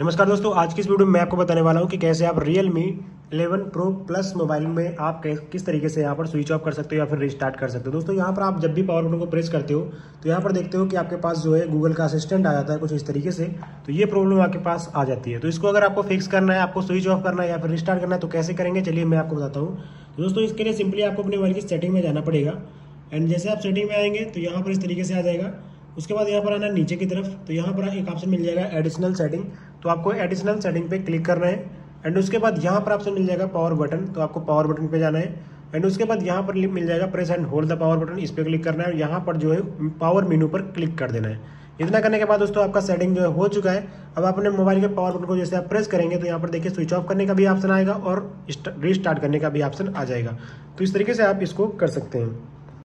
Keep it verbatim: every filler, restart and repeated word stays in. नमस्कार दोस्तों, आज की इस वीडियो में मैं आपको बताने वाला हूं कि कैसे आप Realme eleven pro plus mobile में आप किस तरीके से यहां पर स्विच ऑफ कर सकते हो या फिर रिस्टार्ट कर सकते हो। दोस्तों यहां पर आप जब भी पावर बटन को प्रेस करते हो तो यहां पर देखते हो कि आपके पास जो है गूगल का असिस्टेंट आ जाता है कुछ इस तरीके से, तो ये प्रॉब्लम आपके पास आ जाती है। तो इसको अगर आपको फिक्स करना है, आपको स्विच ऑफ करना है या फिर रिस्टार्ट करना है तो कैसे करेंगे, चलिए मैं आपको बताता हूँ। दोस्तों इसके लिए सिंपली आपको अपने मोबाइल की सेटिंग में जाना पड़ेगा, एंड जैसे आप सेटिंग में आएंगे तो यहाँ पर इस तरीके से आ जाएगा। उसके बाद यहाँ पर आना नीचे की तरफ, तो यहाँ पर एक ऑप्शन मिल जाएगा एडिशनल सेटिंग, तो आपको एडिशनल सेटिंग पे क्लिक करना है। एंड उसके बाद यहाँ पर ऑप्शन मिल जाएगा पावर बटन, तो आपको पावर बटन पे जाना है। एंड उसके बाद यहाँ पर मिल जाएगा press and hold the power button, इस पर क्लिक करना है और यहाँ पर जो है पावर मेनू पर क्लिक कर देना है। इतना करने के बाद दोस्तों आपका सेटिंग जो है हो चुका है। अब आप अपने मोबाइल के पावर बटन को जैसे आप प्रेस करेंगे तो यहाँ पर देखिए स्विच ऑफ करने का भी ऑप्शन आएगा और रीस्टार्ट करने का भी ऑप्शन आ जाएगा। तो इस तरीके से आप इसको कर सकते हैं।